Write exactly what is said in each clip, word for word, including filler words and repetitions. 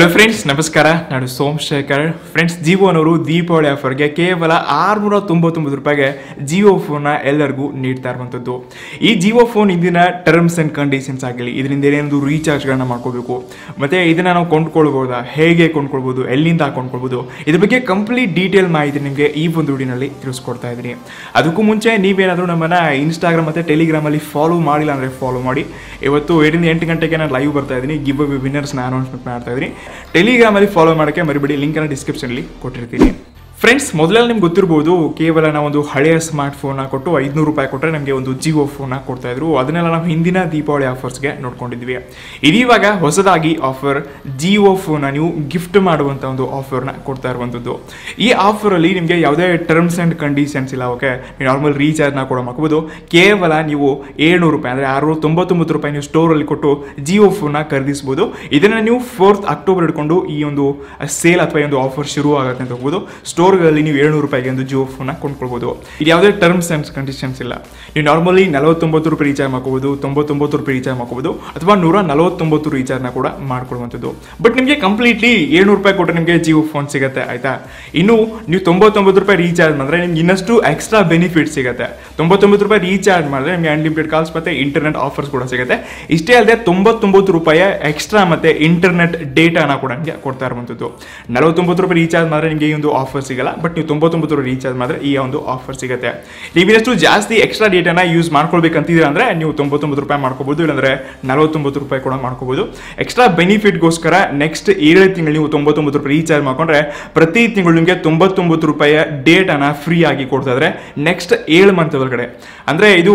Hello friends, ನಮಸ್ಕಾರ. ನಾನು Somashekar. Friends, Jio ಅವರು ದೀಪಾವಳಿ ಆಫರ್ಗೆ ಕೇವಲ ಆರುನೂರ ತೊಂಬತ್ತೊಂಬತ್ತು ರೂಪಾಯಿಗೆ ಜಿಯೋ ಫೋನ್ನ ಎಲ್ಲರಿಗೂ ನೀಡ್ತಾ ಇರುವಂಥದ್ದು. ಈ ಜಿಯೋ ಫೋನ್ ಇಂದಿನ ಟರ್ಮ್ಸ್ ಆ್ಯಂಡ್ ಕಂಡೀಷನ್ಸ್ ಆಗಲಿ, ಇದರಿಂದ ಏನೇನು ರೀಚಾರ್ಜ್ಗಳನ್ನು ಮಾಡ್ಕೋಬೇಕು, ಮತ್ತು ಇದನ್ನು ನಾವು ಕೊಂಡ್ಕೊಳ್ಬೋದಾ, ಹೇಗೆ ಕೊಂಡ್ಕೊಳ್ಬೋದು, ಎಲ್ಲಿಂದ ಕೊಂಡ್ಕೊಳ್ಬೋದು, ಇದ್ರ ಬಗ್ಗೆ ಕಂಪ್ಲೀಟ್ ಡೀಟೇಲ್ ಮಾಹಿತಿ ನಿಮಗೆ ಈ ಒಂದು ವಿಡಿಯೋನಲ್ಲಿ ತಿಳಿಸ್ಕೊಡ್ತಾ ಇದ್ದೀನಿ. ಅದಕ್ಕೂ ಮುಂಚೆ ನೀವೇನಾದರೂ ನಮ್ಮನ್ನು ಇನ್ಸ್ಟಾಗ್ರಾಮ್ ಮತ್ತು ಟೆಲಿಗ್ರಾಮಲ್ಲಿ ಫಾಲೋ ಮಾಡಿಲ್ಲ ಅಂದರೆ ಫಾಲೋ ಮಾಡಿ. ಇವತ್ತು ಏರಿಂದ ಎಂಟು ಗಂಟೆಗೆ ನಾನು ಲೈವ್ ಬರ್ತಾ ಇದ್ದೀನಿ, ಗಿವ್ ಅವೇ ವಿನ್ನರ್ಸ್ನ ಅನೌನ್ಸ್ಮೆಂಟ್ ಮಾಡ್ತಾ ಇದ್ದೀನಿ. ಟೆಲಿಗ್ರಾಮಲ್ಲಿ ಫಾಲೋ ಮಾಡೋಕ್ಕೆ ಮರಿಬೇಡಿ, ಲಿಂಕನ್ನು ಡಿಸ್ಕ್ರಿಪ್ಷನಲ್ಲಿ ಕೊಟ್ಟಿರ್ತೀನಿ. ಫ್ರೆಂಡ್ಸ್, ಮೊದಲೆಲ್ಲ ನಿಮ್ಗೆ ಗೊತ್ತಿರ್ಬೋದು, ಕೇವಲ ನಾವೊಂದು ಹಳೆಯ ಸ್ಮಾರ್ಟ್ಫೋನ್ನ ಕೊಟ್ಟು ಐದುನೂರು ರೂಪಾಯಿ ಕೊಟ್ಟರೆ ನಮಗೆ ಒಂದು ಜಿಯೋ ಫೋನ್ನ ಕೊಡ್ತಾಯಿದ್ರು. ಅದನ್ನೆಲ್ಲ ನಾವು ಹಿಂದಿನ ದೀಪಾವಳಿ ಆಫರ್ಸ್ಗೆ ನೋಡ್ಕೊಂಡಿದ್ವಿ. ಇದೀವಾಗ ಹೊಸದಾಗಿ ಆಫರ್, ಜಿಯೋ ಫೋನ್ನ ನೀವು ಗಿಫ್ಟ್ ಮಾಡುವಂಥ ಒಂದು ಆಫರ್ನ ಕೊಡ್ತಾ ಇರುವಂಥದ್ದು. ಈ ಆಫರಲ್ಲಿ ನಿಮಗೆ ಯಾವುದೇ ಟರ್ಮ್ಸ್ ಆ್ಯಂಡ್ ಕಂಡೀಷನ್ಸ್ ಇಲ್ಲ. ಓಕೆ, ನೀವು ನಾರ್ಮಲ್ ರೀಚಾರ್ಜ್ನ ಕೂಡ ಮಾಡ್ಕೋಬೋದು. ಕೇವಲ ನೀವು ಏಳ್ನೂರು ರೂಪಾಯಿ ಅಂದರೆ ಆರುನೂರ ತೊಂಬತ್ತೊಂಬತ್ತು ರೂಪಾಯಿ ನೀವು ಸ್ಟೋರಲ್ಲಿ ಕೊಟ್ಟು ಜಿಯೋ ಫೋನ್ನ ಖರೀದಿಸ್ಬೋದು. ಇದನ್ನು ನೀವು ಫೋರ್ತ್ ಅಕ್ಟೋಬರ್ ಹಿಡ್ಕೊಂಡು ಈ ಒಂದು ಸೇಲ್ ಅಥವಾ ಈ ಒಂದು ಆಫರ್ ಶುರು ಆಗುತ್ತೆ ಅಂತ ಹೋಗ್ಬೋದು. ಸ್ಟೋರ್ ಲ್ಲಿ ನೀವು ಏಳ್ನೂರು ರೂಪಾಯಿಗೆ ಒಂದು ಜಿಯೋ ಫೋನ್ನ ಕೊಂಡ್ಕೊಳ್ಬೋದು. ಇದು ಯಾವುದೇ ಟರ್ಮ್ಸ್ ಆ್ಯಂಡ್ ಕಂಡೀಷನ್ಸ್ ಇಲ್ಲ. ನೀವು ನಾರ್ಮಲಿ ನಲವತ್ತೊಂಬತ್ತು ರೂಪಾಯಿ ರೀಚಾರ್ಜ್ ಮಾಡ್ಕೋಬೋದು, ತೊಂಬತ್ತೊಂಬತ್ತು ರೂಪಾಯಿ ರೀಚಾರ್ಜ್ ಮಾಡ್ಕೋಬೋದು, ಅಥವಾ ನೂರ ನಲವತ್ತೊಂಬತ್ತು ರೀಚಾರ್ಜ್ನ ಕೂಡ ಮಾಡ್ಕೊಳ್ಳುವಂಥದ್ದು. ಬಟ್ ನಿಮಗೆ ಕಂಪ್ಲೀಟ್ಲಿ ಏಳ್ನೂರು ರೂಪಾಯಿ ಕೊಟ್ಟರೆ ನಿಮಗೆ ಜಿಯೋ ಫೋನ್ ಸಿಗುತ್ತೆ, ಆಯಿತಾ. ಇನ್ನು ನೀವು ತೊಂಬತ್ತೊಂಬತ್ತು ರೂಪಾಯಿ ರೀಚಾರ್ಜ್ ಮಾಡಿದ್ರೆ ನಿಮ್ಗೆ ಇನ್ನಷ್ಟು ಎಕ್ಸ್ಟ್ರಾ ಬೆನಿಫಿಟ್ ಸಿಗುತ್ತೆ. ತೊಂಬತ್ತೊಂಬತ್ತು ರೂಪಾಯಿ ರೀಚಾರ್ಜ್ ಮಾಡಿದ್ರೆ ನಿಮಗೆ ಅನ್ಲಿಮಿಟೆಡ್ ಕಾಲ್ಸ್ ಮತ್ತು ಇಂಟರ್ನೆಟ್ ಆಫರ್ಸ್ ಕೂಡ ಸಿಗುತ್ತೆ. ಇಷ್ಟೇ ಅಲ್ಲದೆ ತೊಂಬತ್ತೊಂಬತ್ತು ರೂಪಾಯಿ ಎಕ್ಸ್ಟ್ರಾ ಮತ್ತು ಇಂಟರ್ನೆಟ್ ಡೇಟಾನ ಕೂಡ ನಿಮಗೆ ಕೊಡ್ತಾ ಇರುವಂಥದ್ದು. ನಲವತ್ತೊಂಬತ್ತು ರೂಪಾಯಿ ರೀಚಾರ್ಜ್ ಮಾಡಿದ್ರೆ ನಿಮಗೆ ಈ ಒಂದು ಆಫರ್ ಸಿಗಲ್ಲ, ಬಟ್ ನೀವು ತೊಂಬತ್ತೊಂಬತ್ತು ರೂಪಾಯಿ ರೀಚಾರ್ಜ್ ಮಾಡಿದ್ರೆ ಈ ಒಂದು ಆಫರ್ ಸಿಗುತ್ತೆ. ನೀವಿನಷ್ಟು ಜಾಸ್ತಿ ಎಕ್ಸ್ಟ್ರಾ ಡೇಟಾನ ಯೂಸ್ ಮಾಡ್ಕೊಳ್ಬೇಕಂತಿದ್ರೆ ಅಂದರೆ ನೀವು ತೊಂಬತ್ತೊಂಬತ್ತು ರೂಪಾಯಿ ಮಾಡ್ಕೋಬೋದು, ಇಲ್ಲಾಂದರೆ ನಲವತ್ತೊಂಬತ್ತು ರೂಪಾಯಿ ಕೂಡ ಮಾಡ್ಕೋಬೋದು. ಎಕ್ಸ್ಟ್ರಾ ಬೆನಿಫಿಟ್ಗೋಸ್ಕರ ನೆಕ್ಸ್ಟ್ ಏಳು ತಿಂಗಳು ನೀವು ತೊಂಬತ್ತೊಂಬತ್ತು ರೂಪಾಯಿ ರೀಚಾರ್ಜ್ ಮಾಡ್ಕೊಂಡ್ರೆ ಪ್ರತಿ ತಿಂಗಳು ನಿಮಗೆ ತೊಂಬತ್ತೊಂಬತ್ತು ರೂಪಾಯಿಯ ಡೇಟಾನ ಫ್ರೀ ಆಗಿ ಕೊಡ್ತಾ ಇದ್ದಾರೆ ನೆಕ್ಸ್ಟ್ ಏಳು ಮಂತ್ ಒಳಗಡೆ. ಅಂದರೆ ಇದು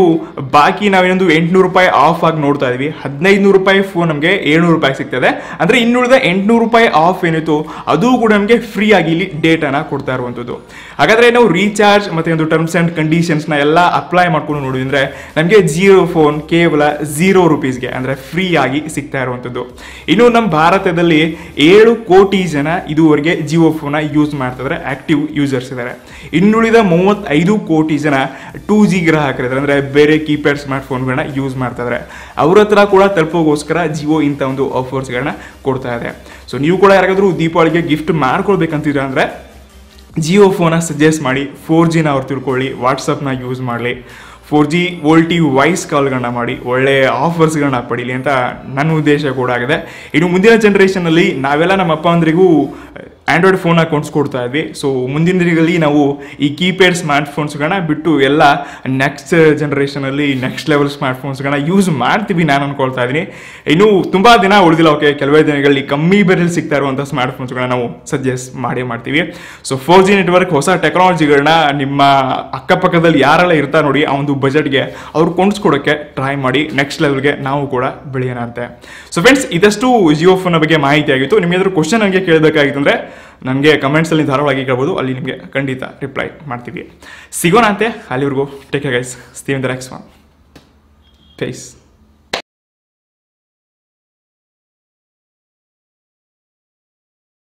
ಬಾಕಿ ನಾವೇನೊಂದು ಎಂಟುನೂರು ರೂಪಾಯಿ ಆಫ್ ಆಗಿ ನೋಡ್ತಾ ಇದ್ವಿ. ಹದಿನೈದುನೂರು ರೂಪಾಯಿ ಫೋನ್ ನಮಗೆ ಏಳ್ನೂರು ರೂಪಾಯಿ ಸಿಗ್ತದೆ. ಅಂದರೆ ಇನ್ನುಳಿದ ಎಂಟುನೂರು ರೂಪಾಯಿ ಆಫ್ ಏನಿತ್ತು ಅದು ಕೂಡ ನಮಗೆ ಫ್ರೀ ಆಗಿ ಇಲ್ಲಿ ಡೇಟಾನ ಕೊಡ್ತಾ ಇರುವಂಥದ್ದು. ಹಾಗಾದರೆ ನಾವು ರೀಚಾರ್ಜ್ ಮತ್ತು ಒಂದು ಟರ್ಮ್ಸ್ ಆ್ಯಂಡ್ ಕಂಡೀಷನ್ಸ್ನ ಎಲ್ಲ ಅಪ್ಲೈ ಮಾಡ್ಕೊಂಡು ನೋಡಿದ್ರೆ ನಮಗೆ ಜಿಯೋ ಫೋನ್ ಕೇವಲ ಝೀರೋ ರುಪೀಸ್ಗೆ ಅಂದರೆ ಫ್ರೀ ಆಗಿ ಸಿಗ್ತಾ ಇರುವಂಥದ್ದು. ಇನ್ನು ನಮ್ಮ ಭಾರತದಲ್ಲಿ ಏಳು ಕೋಟಿ ಜನ ಇದುವರೆಗೆ ಜಿಯೋ ಫೋನ್ನ ಯೂಸ್ ಮಾಡ್ತಿದ್ರೆ ಆ್ಯಕ್ಟಿವ್ ಯೂಸರ್ಸ್ ಇದ್ದಾರೆ. ಇನ್ನುಳಿದ ಮೂವತ್ತೈದು ಕೋಟಿ ಜನ ಟೂ ಜಿ ಗ್ರಾಹಕರಿದ್ದಾರೆ, ಅಂದರೆ ಬೇರೆ ಕೀಪ್ಯಾಡ್ ಸ್ಮಾರ್ಟ್ಫೋನ್ಗಳನ್ನ ಯೂಸ್ ಮಾಡ್ತಾಯಿದ್ದಾರೆ. ಅವ್ರ ಹತ್ರ ಕೂಡ ತಲುಪೋಗೋಸ್ಕರ ಜಿಯೋ ಇಂಥ ಒಂದು ಆಫರ್ಸ್ಗಳನ್ನ ಕೊಡ್ತಾ ಇದೆ. ಸೊ ನೀವು ಕೂಡ ಯಾರಾದರೂ ದೀಪಾವಳಿಗೆ ಗಿಫ್ಟ್ ಮಾಡ್ಕೊಳ್ಬೇಕಂತಿದ್ರೆ ಅಂದರೆ ಜಿಯೋ ಫೋನ್ನ ಸಜೆಸ್ಟ್ ಮಾಡಿ. ಫೋರ್ ಜಿನ ಅವ್ರು ತಿಳ್ಕೊಳ್ಳಿ, ವಾಟ್ಸಪ್ನ ಯೂಸ್ ಮಾಡಲಿ, ಫೋರ್ ಜಿ ವೋಲ್ಟಿ ವಾಯ್ಸ್ ಕಾಲ್ಗಳನ್ನ ಮಾಡಿ, ಒಳ್ಳೆಯ ಆಫರ್ಸ್ಗಳನ್ನ ಪಡೀಲಿ ಅಂತ ನನ್ನ ಉದ್ದೇಶ ಕೂಡ ಆಗಿದೆ. ಇನ್ನು ಮುಂದಿನ ಜನ್ರೇಷನಲ್ಲಿ ನಾವೆಲ್ಲ ನಮ್ಮ ಅಪ್ಪ ಅಂದ್ರಿಗೂ ಆ್ಯಂಡ್ರಾಯ್ಡ್ ಫೋನ್ ಅಕೌಂಟ್ಸ್ ಕೊಡ್ತಾ ಇದ್ವಿ. ಸೊ ಮುಂದಿನ ದಿನಗಳಲ್ಲಿ ನಾವು ಈ ಕೀಪ್ಯಾಡ್ ಸ್ಮಾರ್ಟ್ಫೋನ್ಸ್ಗಳನ್ನ ಬಿಟ್ಟು ಎಲ್ಲ ನೆಕ್ಸ್ಟ್ ಜನ್ರೇಷನಲ್ಲಿ ನೆಕ್ಸ್ಟ್ ಲೆವೆಲ್ ಸ್ಮಾರ್ಟ್ಫೋನ್ಸ್ಗಳನ್ನ ಯೂಸ್ ಮಾಡ್ತೀವಿ ನಾನು ಅಂದ್ಕೊಳ್ತಾ ಇದ್ದೀನಿ. ಇನ್ನೂ ತುಂಬ ದಿನ ಉಳಿದಿಲ್ಲ, ಓಕೆ, ಕೆಲವೇ ದಿನಗಳಲ್ಲಿ ಕಮ್ಮಿ ಬೆಲೆಯಲ್ಲಿ ಸಿಗ್ತಾ ಇರುವಂಥ ಸ್ಮಾರ್ಟ್ಫೋನ್ಸ್ಗಳನ್ನ ನಾವು ಸಜೆಸ್ಟ್ ಮಾಡೇ ಮಾಡ್ತೀವಿ. ಸೊ ಫೋರ್ ಜಿ ನೆಟ್ವರ್ಕ್ ಹೊಸ ಟೆಕ್ನಾಲಜಿಗಳನ್ನ ನಿಮ್ಮ ಅಕ್ಕಪಕ್ಕದಲ್ಲಿ ಯಾರೆಲ್ಲ ಇರ್ತಾರೆ ನೋಡಿ, ಆ ಒಂದು ಬಜೆಟ್ಗೆ ಅವ್ರು ಕೊಂಡ್ಸ್ಕೊಡೋಕ್ಕೆ ಟ್ರೈ ಮಾಡಿ, ನೆಕ್ಸ್ಟ್ ಲೆವೆಲ್ಗೆ ನಾವು ಕೂಡ ಬೆಳೆಯೋಣ ಅಂತೆ. ಸೊ ಫ್ರೆಂಡ್ಸ್, ಇದಷ್ಟು ಜಿಯೋ ಫೋನ್ನ ಬಗ್ಗೆ ಮಾಹಿತಿ ಆಗಿತ್ತು. ನಿಮಗೆ ಏನಾದರೂ ಕ್ವಶನ್ ನನಗೆ ಕೇಳಬೇಕಾಗಿತ್ತು ಅಂದರೆ ನನಗೆ ಕಮೆಂಟ್ಸಲ್ಲಿ ಧಾರಾಳವಾಗಿ ಕೇಳ್ಬೋದು, ಅಲ್ಲಿ ನಿಮಗೆ ಖಂಡಿತ ರಿಪ್ಲೈ ಮಾಡ್ತೀವಿ. ಸಿಗೋಣ ಅಂತೆ, ಅಲ್ಲಿವರೆಗೂ take care guys. Stay with the next one. Piece.